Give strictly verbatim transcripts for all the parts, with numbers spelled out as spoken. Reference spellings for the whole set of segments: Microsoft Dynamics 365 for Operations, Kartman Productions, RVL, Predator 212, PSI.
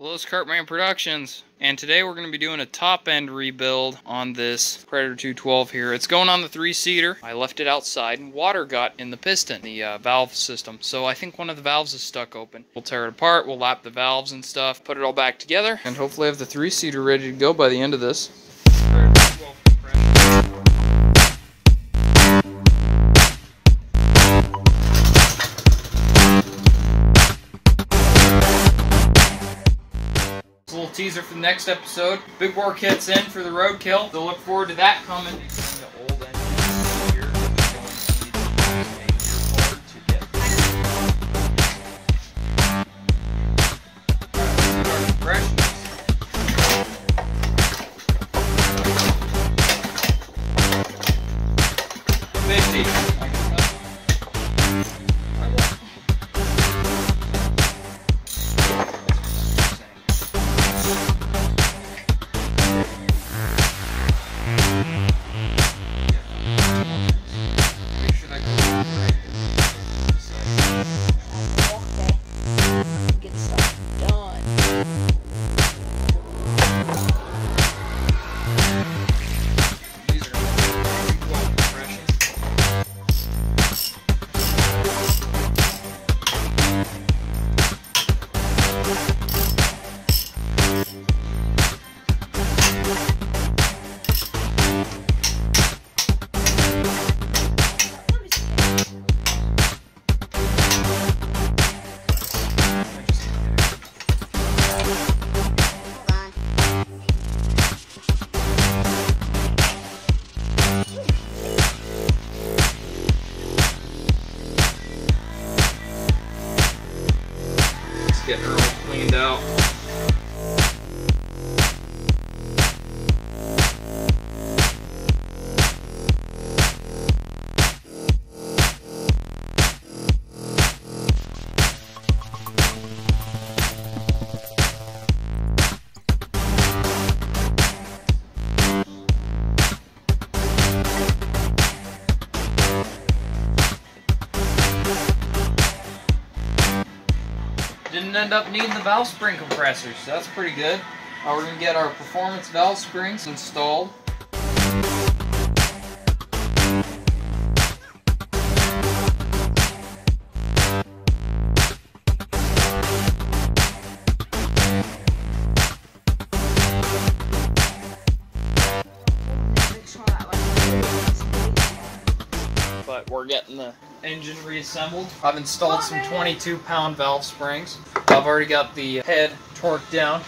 Well, it's Kartman Productions, and today we're going to be doing a top-end rebuild on this Predator two twelve here. It's going on the three-seater. I left it outside, and water got in the piston, the uh, valve system, so I think one of the valves is stuck open. We'll tear it apart, we'll lap the valves and stuff, put it all back together, and hopefully have the three-seater ready to go by the end of this. Little teaser for the next episode. Big war kits in for the roadkill. So look forward to that coming. Getting her all cleaned out. Didn't end up needing the valve spring compressors, so that's pretty good. Uh, we're going to get our performance valve springs installed. But we're getting the engine reassembled. I've installed some twenty-two pound valve springs. I've already got the head torqued down.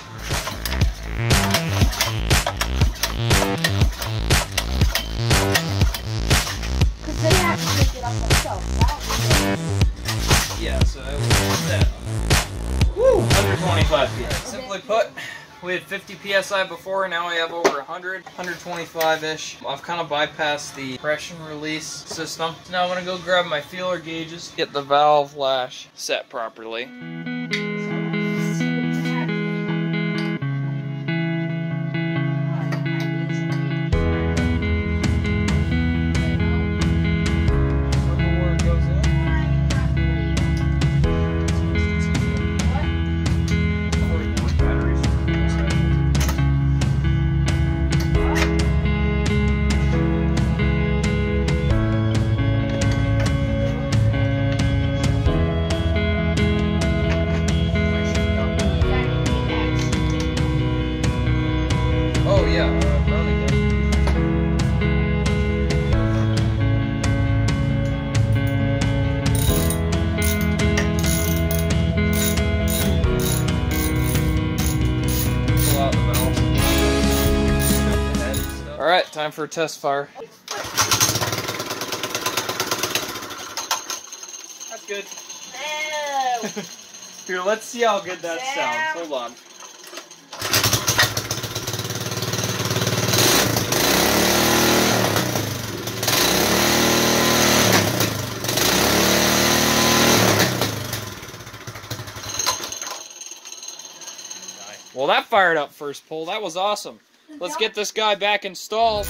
Because they have to pick it up themselves. Yeah, so it was that. Woo! one hundred twenty-five P S I. Okay. Simply put, we had fifty P S I before, now we have over one hundred, one hundred twenty-five-ish. I've kind of bypassed the compression release system. So now I'm going to go grab my feeler gauges, get the valve lash set properly. Alright, time for a test fire. That's good. Here, let's see how good that sounds. Hold on. Well, that fired up first pull. That was awesome. Let's get this guy back installed.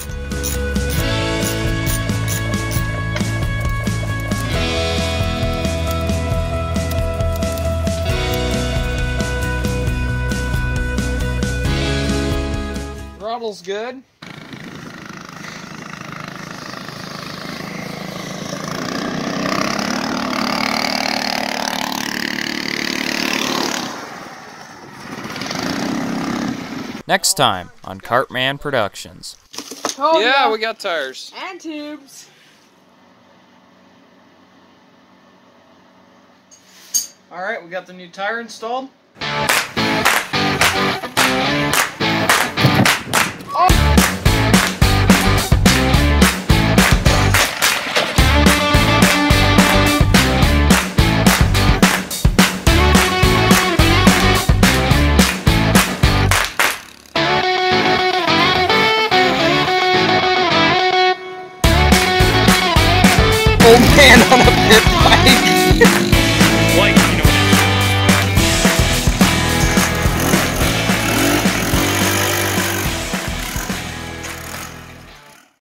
model's good. Next time on Kartman Productions. Oh, yeah, yeah, we got tires. And tubes. Alright, we got the new tire installed.